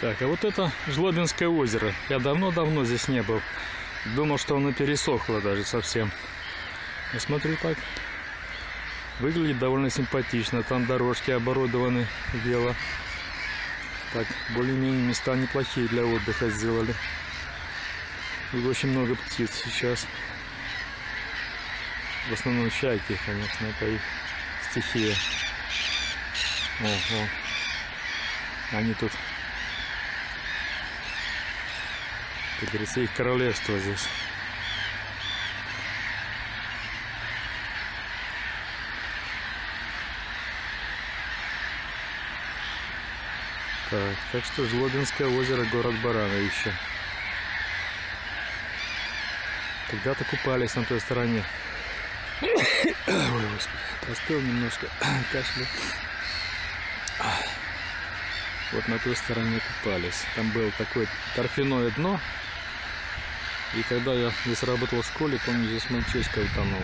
Так, а вот это Жлобинское озеро. Я давно-давно здесь не был. Думал, что оно пересохло даже совсем. Я смотрю так. Выглядит довольно симпатично. Там дорожки оборудованы, дело. Так, более-менее места неплохие для отдыха сделали. И очень много птиц сейчас. В основном чайки, конечно, это их стихия. Ого. Они тут, как говорится, их королевство здесь. Так что Жлобинское озеро, город Барановичи. Когда-то купались на той стороне. Ой, господи, простыл немножко, кашлял. Вот на той стороне купались. Там было такое торфяное дно. И когда я здесь работал в школе, помню, здесь мальчишка утонул.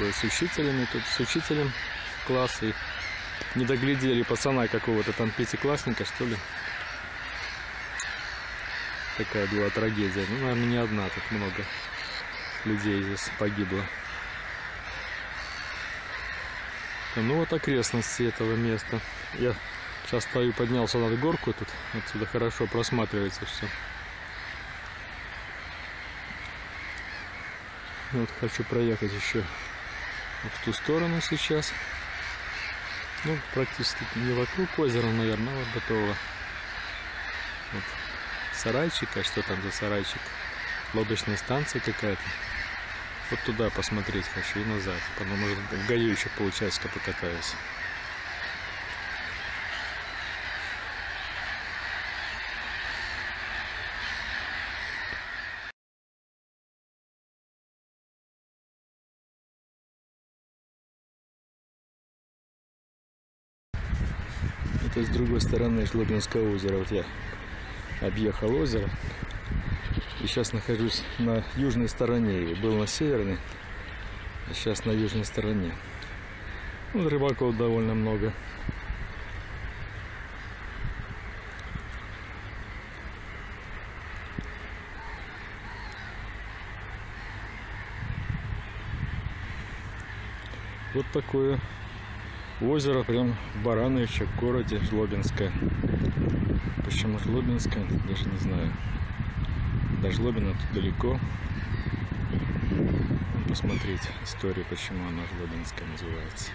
Был с учителями, тут с учителем класса. И не доглядели пацана какого-то там, пятиклассника, что ли. Такая была трагедия. Ну, наверное, не одна, тут много людей здесь погибло. Ну вот окрестности этого места. Я сейчас стою, поднялся над горку, тут отсюда хорошо просматривается все. Вот хочу проехать еще вот в ту сторону сейчас. Ну, практически не вокруг озера, наверное, вот готово. Вот. Сарайчик, а что там за сарайчик? Лодочная станция какая-то. Вот туда посмотреть хочу и назад. Потом, может, в гаю еще полчасика покатаюсь. Это с другой стороны Жлобинского озера. Вот я объехал озеро. И сейчас нахожусь на южной стороне. Был на северной, а сейчас на южной стороне. Ну, рыбаков довольно много. Вот такое озеро прям в Барановичах, в городе Жлобинское. Почему Жлобинское, даже не знаю. До Жлобина тут далеко. Посмотреть историю, почему она Жлобинская называется.